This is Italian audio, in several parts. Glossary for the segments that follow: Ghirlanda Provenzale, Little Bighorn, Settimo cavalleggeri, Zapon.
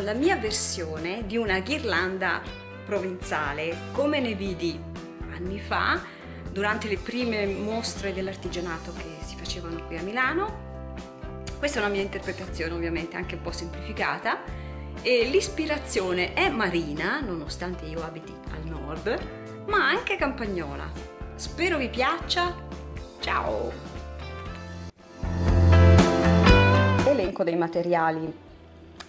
farò la mia versione di una ghirlanda provenzale, come ne vidi anni fa durante le prime mostre dell'artigianato che si facevano qui a Milano. Questa è una mia interpretazione, ovviamente anche un po' semplificata, e l'ispirazione è marina, nonostante io abiti al nord, ma anche campagnola. Spero vi piaccia, ciao! Elenco dei materiali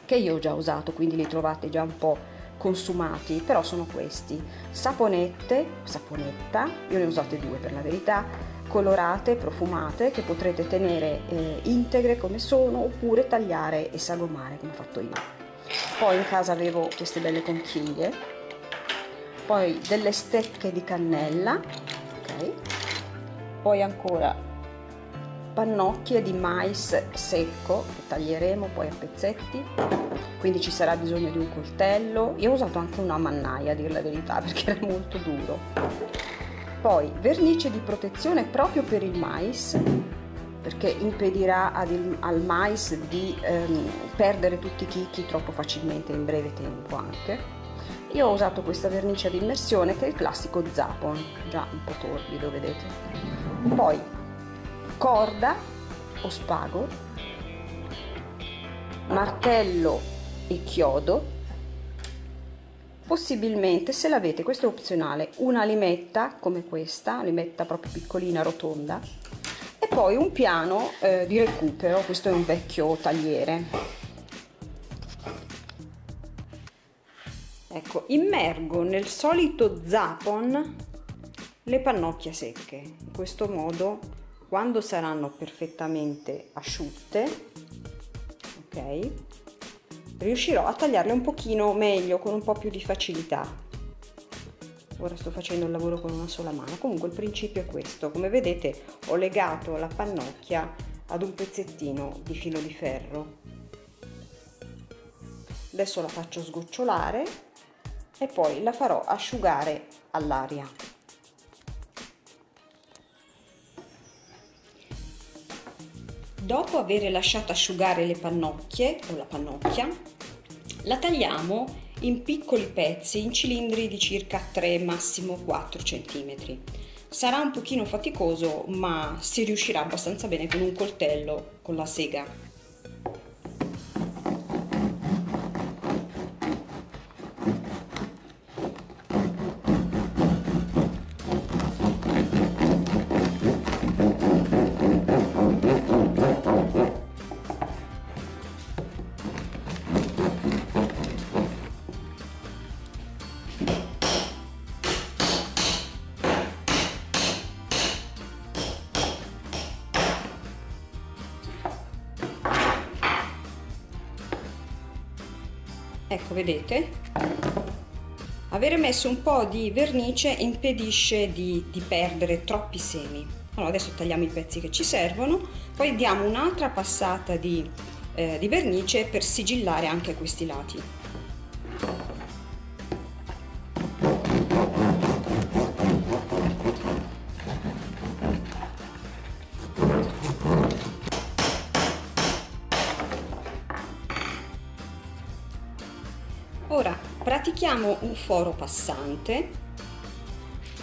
che io ho già usato, quindi li trovate già un po' consumati, però sono questi: saponette, saponetta, io ne ho usate due per la verità, colorate, profumate, che potrete tenere integre come sono oppure tagliare e sagomare come ho fatto io. Poi in casa avevo queste belle conchiglie, poi delle stecche di cannella, okay. Poi ancora pannocchie di mais secco che taglieremo poi a pezzetti, quindi ci sarà bisogno di un coltello. Io ho usato anche una mannaia, a dir la verità, perché era molto duro. Poi vernice di protezione proprio per il mais, perché impedirà al mais di perdere tutti i chicchi troppo facilmente in breve tempo anche. Io ho usato questa vernice ad immersione, che è il classico Zapon, già un po' torbido, vedete. Poi corda o spago, martello e chiodo, possibilmente, se l'avete, questo è opzionale, una limetta come questa, limetta proprio piccolina, rotonda. E poi un piano di recupero, questo è un vecchio tagliere. Ecco, immergo nel solito Zapon le pannocchie secche, in questo modo quando saranno perfettamente asciutte, ok, riuscirò a tagliarle un pochino meglio, con un po' più di facilità. Ora sto facendo il lavoro con una sola mano, comunque il principio è questo. Come vedete ho legato la pannocchia ad un pezzettino di filo di ferro. Adesso la faccio sgocciolare e poi la farò asciugare all'aria. Dopo aver lasciato asciugare le pannocchie o la pannocchia, la tagliamo in piccoli pezzi, in cilindri di circa 3 massimo 4 cm. Sarà un pochino faticoso, ma si riuscirà abbastanza bene con un coltello, con la sega. Ecco, vedete? Avere messo un po' di vernice impedisce di perdere troppi semi. Allora, adesso tagliamo i pezzi che ci servono, poi diamo un'altra passata di vernice per sigillare anche questi lati. Ora pratichiamo un foro passante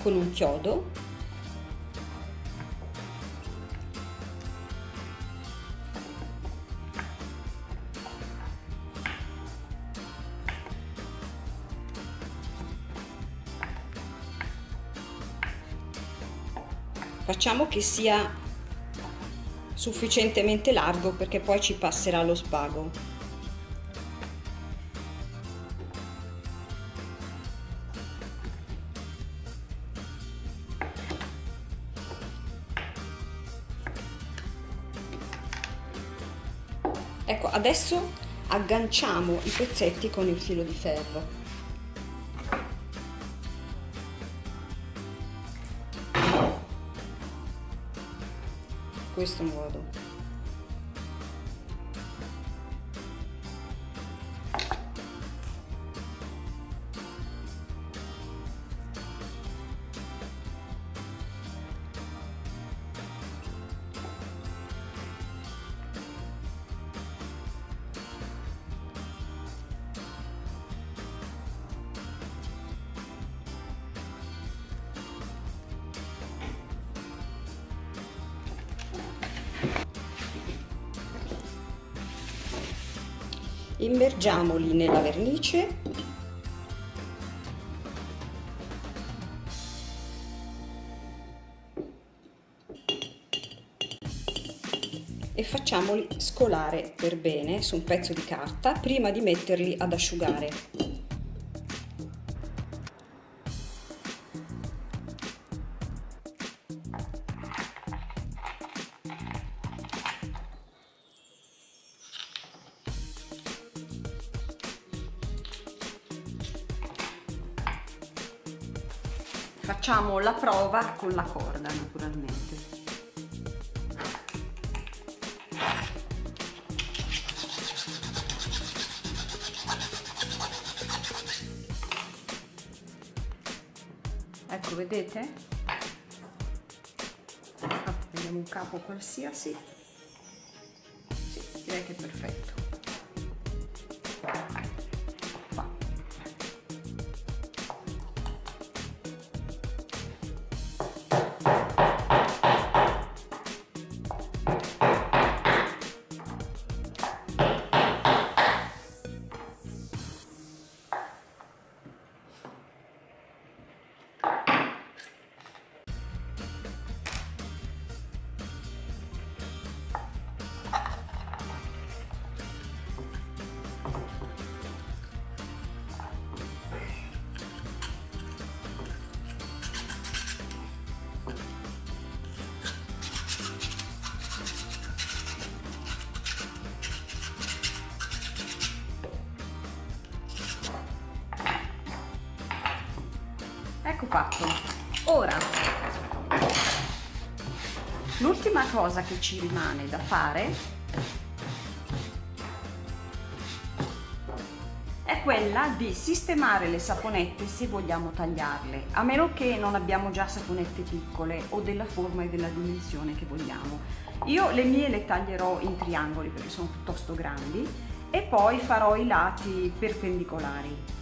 con un chiodo, facciamo che sia sufficientemente largo perché poi ci passerà lo spago. Ecco, adesso agganciamo i pezzetti con il filo di ferro. In questo modo. immergiamoli nella vernice e facciamoli scolare per bene su un pezzo di carta prima di metterli ad asciugare. Facciamo la prova con la corda, naturalmente. Ecco, vedete? Prendiamo un capo qualsiasi. Sì, direi che è perfetto. Ecco fatto. Ora, l'ultima cosa che ci rimane da fare è quella di sistemare le saponette se vogliamo tagliarle, a meno che non abbiamo già saponette piccole o della forma e della dimensione che vogliamo. Io le mie le taglierò in triangoli perché sono piuttosto grandi e poi farò i lati perpendicolari.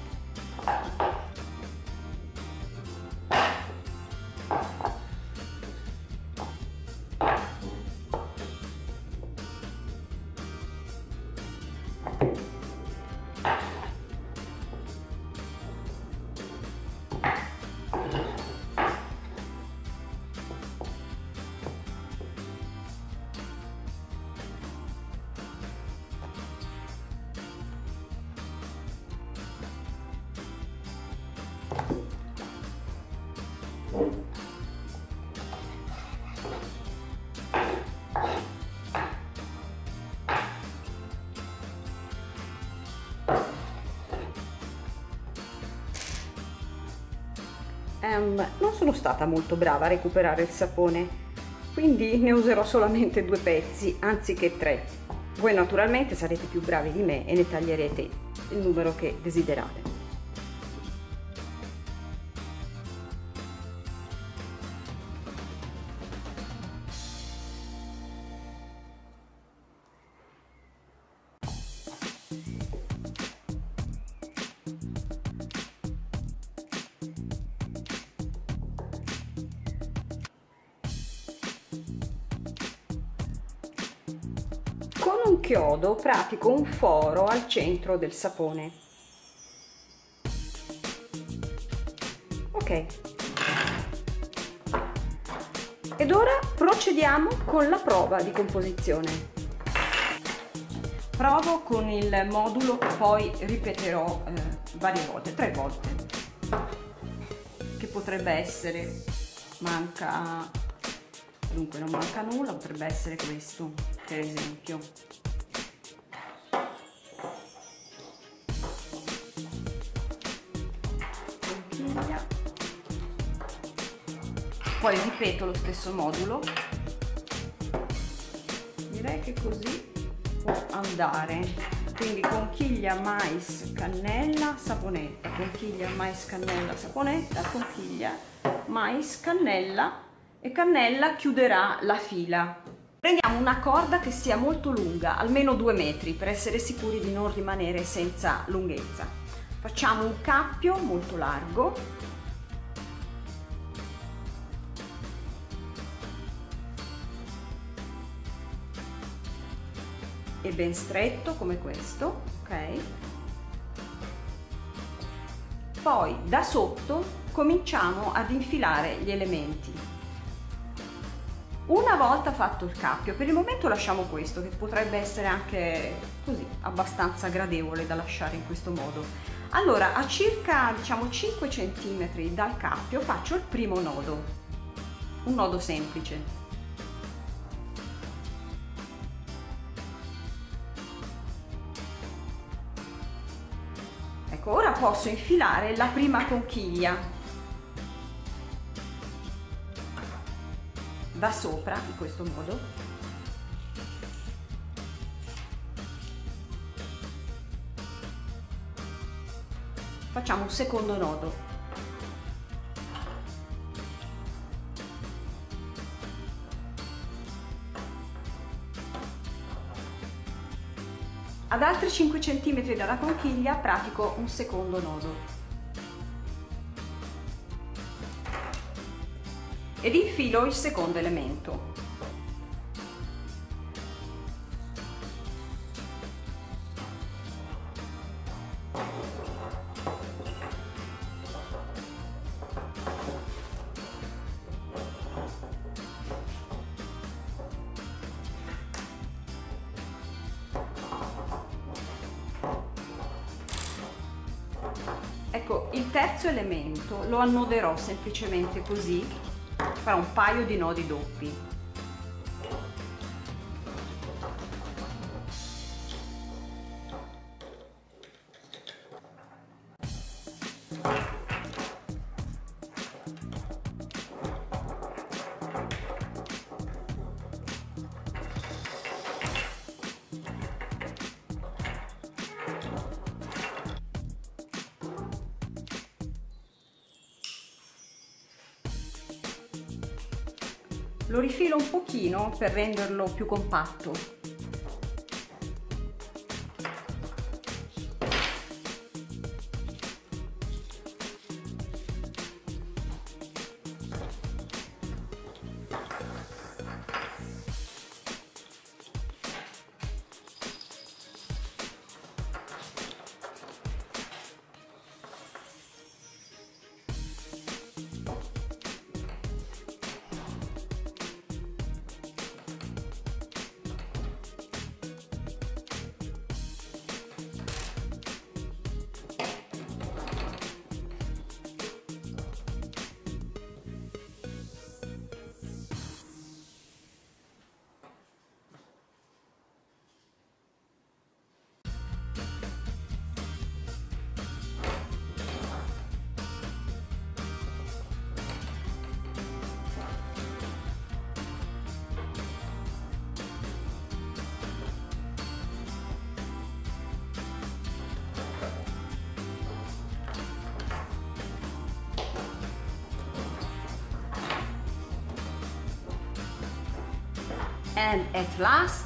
Non sono stata molto brava a recuperare il sapone, quindi ne userò solamente 2 pezzi anziché 3. Voi naturalmente sarete più bravi di me e ne taglierete il numero che desiderate. Con un chiodo pratico un foro al centro del sapone. Ok. Ed ora procediamo con la prova di composizione. Provo con il modulo che poi ripeterò varie volte, 3 volte. Che potrebbe essere, dunque non manca nulla, potrebbe essere questo, per esempio. Conchiglia. Poi ripeto lo stesso modulo. Direi che così può andare. Quindi conchiglia, mais, cannella, saponetta. Conchiglia, mais, cannella, saponetta. Conchiglia, mais, cannella. E cannella chiuderà la fila. Prendiamo una corda che sia molto lunga, almeno 2 metri, per essere sicuri di non rimanere senza lunghezza. Facciamo un cappio molto largo e ben stretto come questo. ok? Poi da sotto cominciamo ad infilare gli elementi. Una volta fatto il cappio, per il momento lasciamo questo, che potrebbe essere anche così abbastanza gradevole da lasciare in questo modo. Allora, a circa, diciamo, 5 cm dal cappio faccio il primo nodo, un nodo semplice. Ecco, ora posso infilare la prima conchiglia da sopra, in questo modo, facciamo un secondo nodo, ad altri 5 cm dalla conchiglia pratico un secondo nodo ed infilo il secondo elemento. Ecco, il terzo elemento lo annoderò semplicemente così. Farò un paio di nodi doppi. Lo rifilo un pochino per renderlo più compatto. And at last,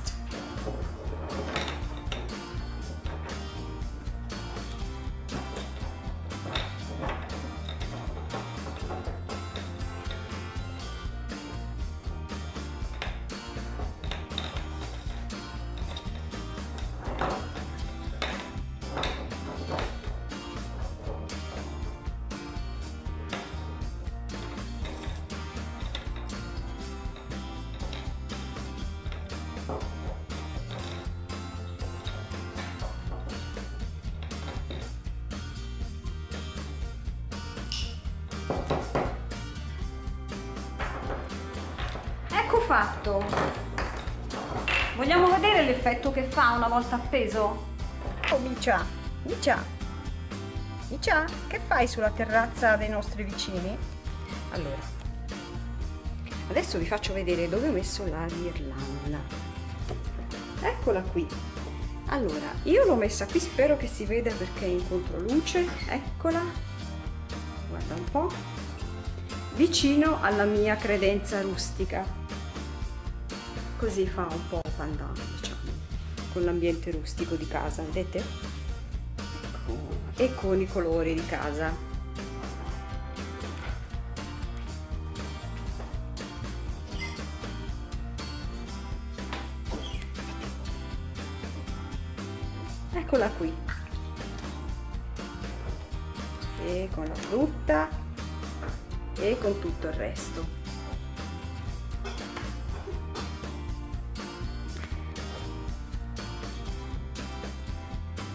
ecco fatto. Vogliamo vedere l'effetto che fa una volta appeso? Oh Micia, Micia, Micia, che fai sulla terrazza dei nostri vicini? Allora, adesso vi faccio vedere dove ho messo la ghirlanda. Eccola qui. Allora, io l'ho messa qui, spero che si veda perché è in controluce. Eccola, guarda un po', vicino alla mia credenza rustica, così fa un po' pandan, diciamo, con l'ambiente rustico di casa, vedete? Ecco. E con i colori di casa. eccola qui, e con la frutta e con tutto il resto.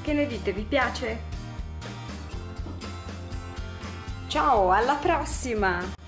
Che ne dite, vi piace? Ciao, alla prossima!